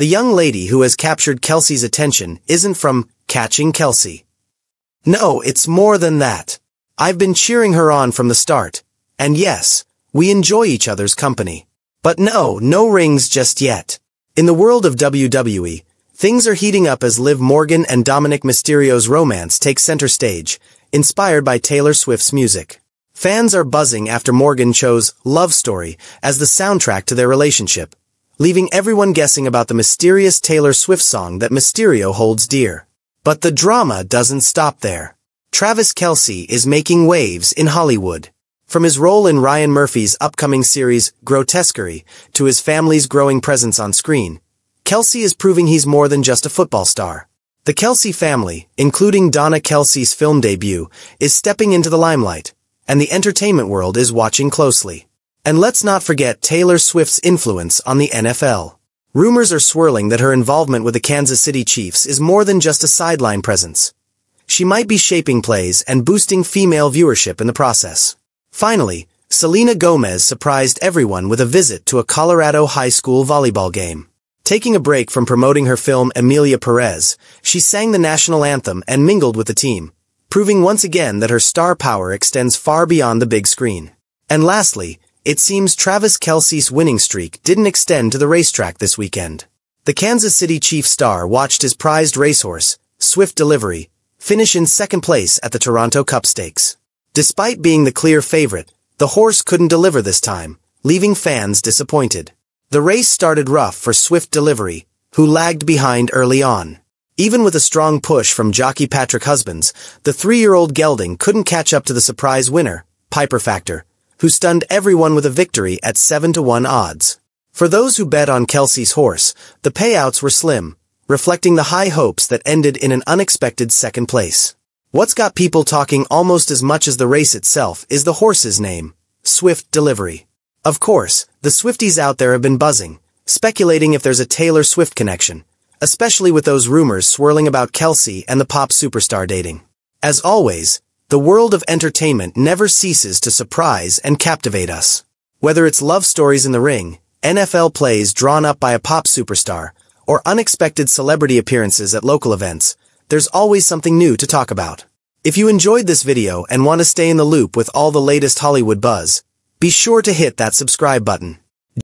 The young lady who has captured Kelce's attention isn't from Catching Kelce. No, it's more than that. I've been cheering her on from the start. And yes, we enjoy each other's company. But no rings just yet. In the world of WWE, things are heating up as Liv Morgan and Dominic Mysterio's romance takes center stage, inspired by Taylor Swift's music. Fans are buzzing after Morgan chose Love Story as the soundtrack to their relationship, leaving everyone guessing about the mysterious Taylor Swift song that Mysterio holds dear. But the drama doesn't stop there. Travis Kelce is making waves in Hollywood. From his role in Ryan Murphy's upcoming series Grotesquerie to his family's growing presence on screen, Kelce is proving he's more than just a football star. The Kelce family, including Donna Kelce's film debut, is stepping into the limelight, and the entertainment world is watching closely. And let's not forget Taylor Swift's influence on the NFL. Rumors are swirling that her involvement with the Kansas City Chiefs is more than just a sideline presence. She might be shaping plays and boosting female viewership in the process. Finally, Selena Gomez surprised everyone with a visit to a Colorado high school volleyball game. Taking a break from promoting her film Amelia Perez, she sang the national anthem and mingled with the team, proving once again that her star power extends far beyond the big screen. And lastly, it seems Travis Kelce's winning streak didn't extend to the racetrack this weekend. The Kansas City Chiefs star watched his prized racehorse, Swift Delivery, finish in second place at the Toronto Cup Stakes. Despite being the clear favorite, the horse couldn't deliver this time, leaving fans disappointed. The race started rough for Swift Delivery, who lagged behind early on. Even with a strong push from jockey Patrick Husbands, the 3-year-old gelding couldn't catch up to the surprise winner, Piper Factor, who stunned everyone with a victory at 7-1 odds. For those who bet on Kelce's horse, the payouts were slim, reflecting the high hopes that ended in an unexpected second place. What's got people talking almost as much as the race itself is the horse's name, Swift Delivery. Of course, the Swifties out there have been buzzing, speculating if there's a Taylor Swift connection, especially with those rumors swirling about Kelce and the pop superstar dating. As always, the world of entertainment never ceases to surprise and captivate us. Whether it's love stories in the ring, NFL plays drawn up by a pop superstar, or unexpected celebrity appearances at local events, there's always something new to talk about. If you enjoyed this video and want to stay in the loop with all the latest Hollywood buzz, be sure to hit that subscribe button.